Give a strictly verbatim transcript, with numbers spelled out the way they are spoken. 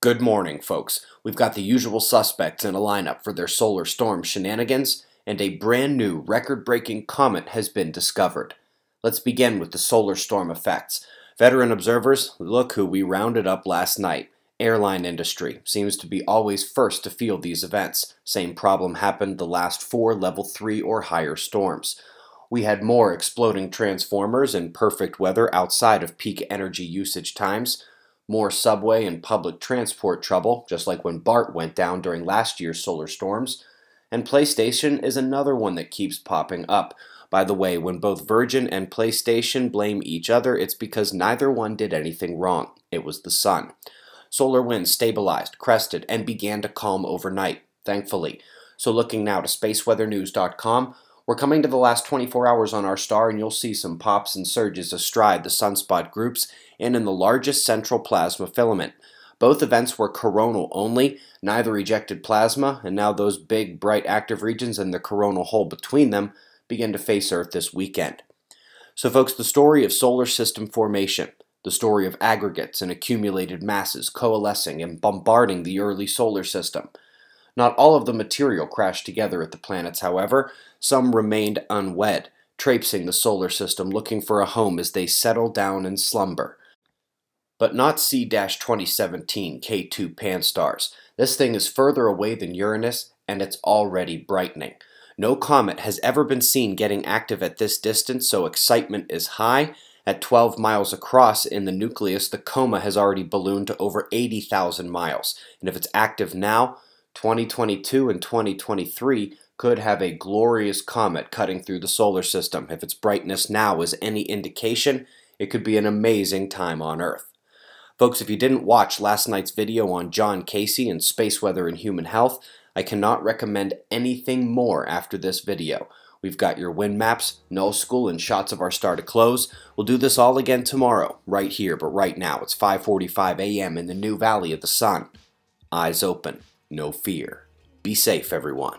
Good morning, folks. We've got the usual suspects in a lineup for their solar storm shenanigans, and a brand new record-breaking comet has been discovered. Let's begin with the solar storm effects. Veteran observers, look who we rounded up last night. Airline industry seems to be always first to feel these events. Same problem happened the last four level three or higher storms. We had more exploding transformers and perfect weather outside of peak energy usage times. More subway and public transport trouble, just like when BART went down during last year's solar storms. And PlayStation is another one that keeps popping up. By the way, when both Virgin and PlayStation blame each other, it's because neither one did anything wrong. It was the sun. Solar winds stabilized, crested, and began to calm overnight, thankfully. So looking now to space weather news dot com, we're coming to the last twenty-four hours on our star, and you'll see some pops and surges astride the sunspot groups and in the largest central plasma filament. Both events were coronal only, neither ejected plasma, and now those big, bright, active regions and the coronal hole between them begin to face Earth this weekend. So folks, the story of solar system formation, the story of aggregates and accumulated masses coalescing and bombarding the early solar system. Not all of the material crashed together at the planets, however. Some remained unwed, traipsing the solar system looking for a home as they settle down in slumber. But not C twenty seventeen K two PanSTARRS. This thing is further away than Uranus, and it's already brightening. No comet has ever been seen getting active at this distance, so excitement is high. At twelve miles across in the nucleus, the coma has already ballooned to over eighty thousand miles, and if it's active now, twenty twenty-two and twenty twenty-three could have a glorious comet cutting through the solar system. If its brightness now is any indication, it could be an amazing time on Earth. Folks, if you didn't watch last night's video on John Casey and space weather and human health, I cannot recommend anything more after this video. We've got your wind maps, null school, and shots of our star to close. We'll do this all again tomorrow, right here, but right now it's five forty-five a m in the new Valley of the Sun. Eyes open. No fear. Be safe, everyone.